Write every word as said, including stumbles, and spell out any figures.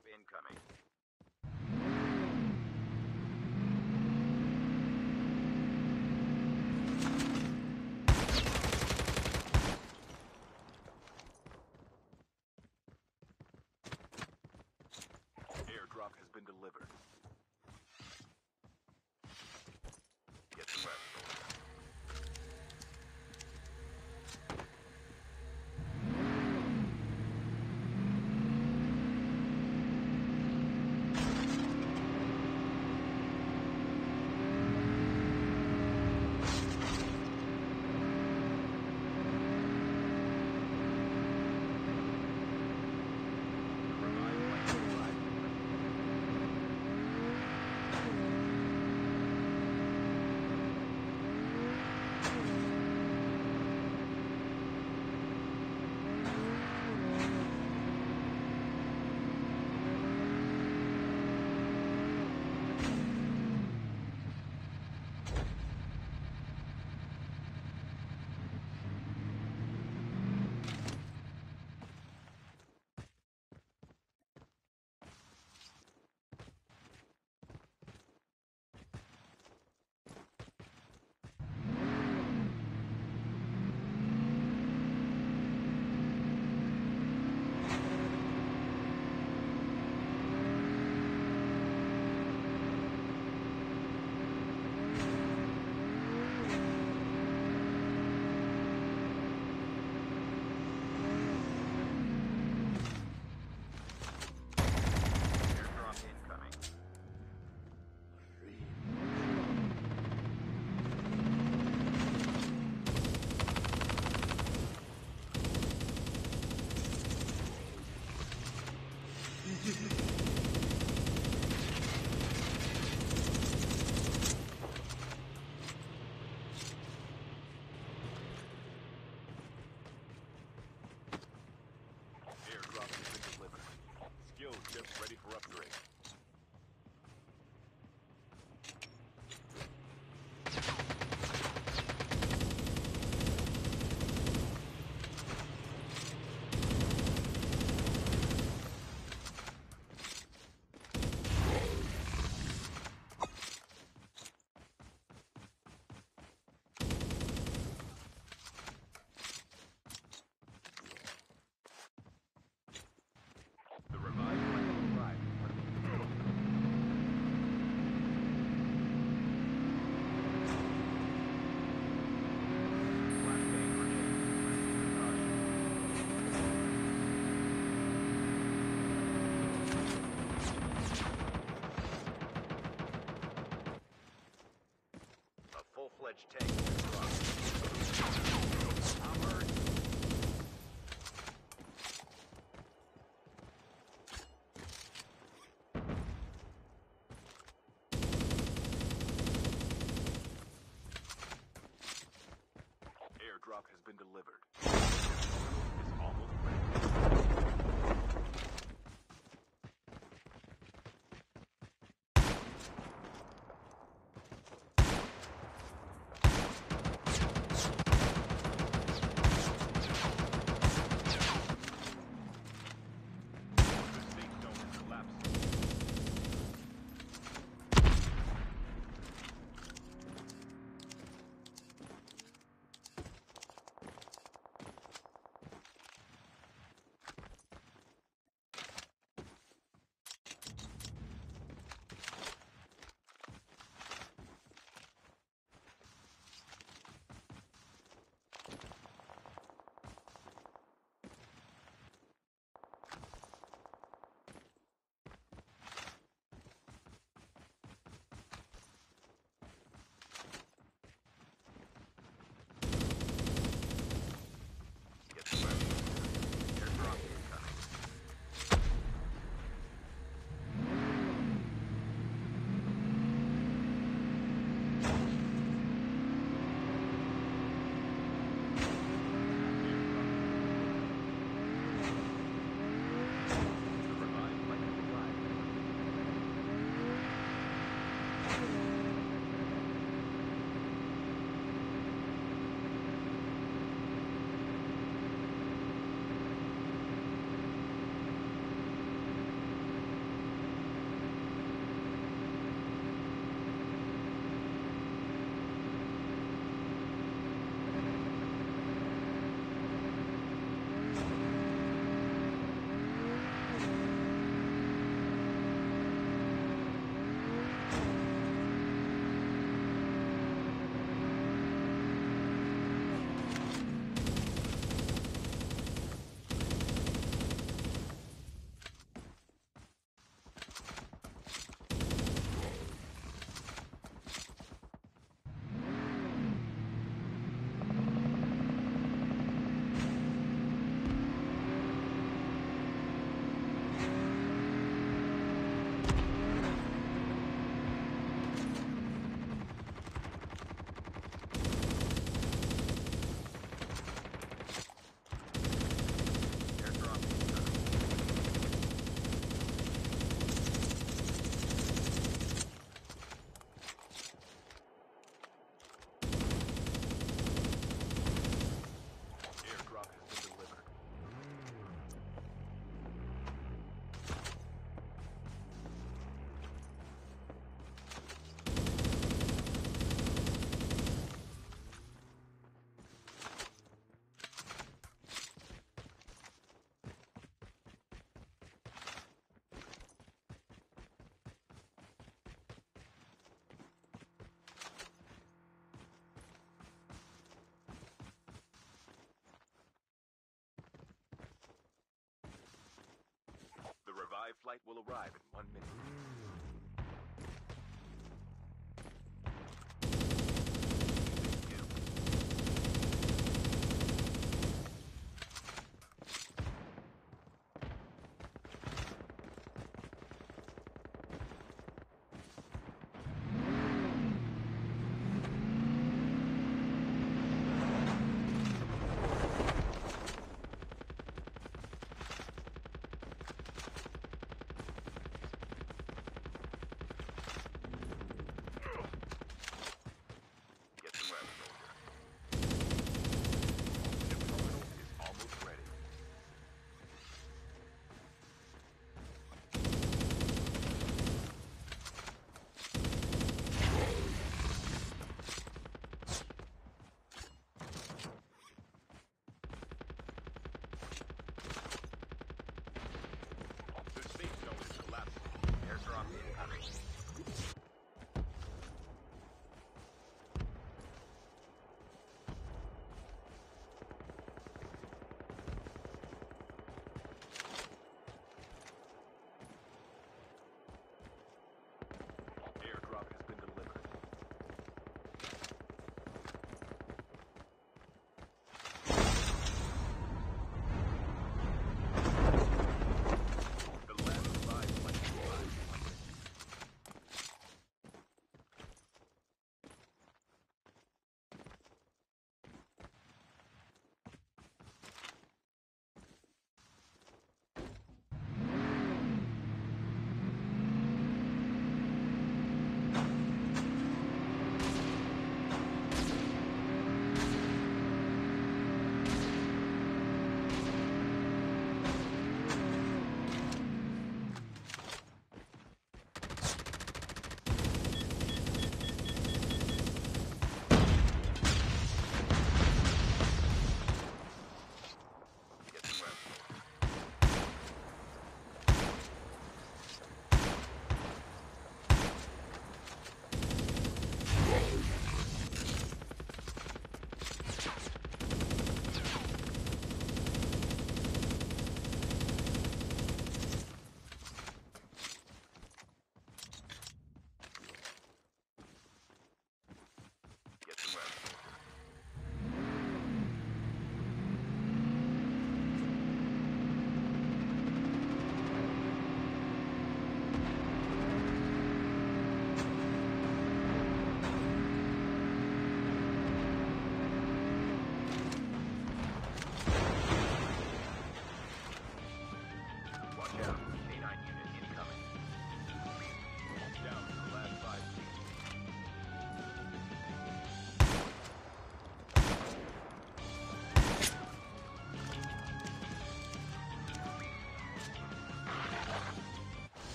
Airdrop incoming. Airdrop has been delivered. Get to work. Skill chips ready for upgrade. Full-fledged tank Hummer. Airdrop has been delivered. It's almost ready. Live flight will arrive in one minute.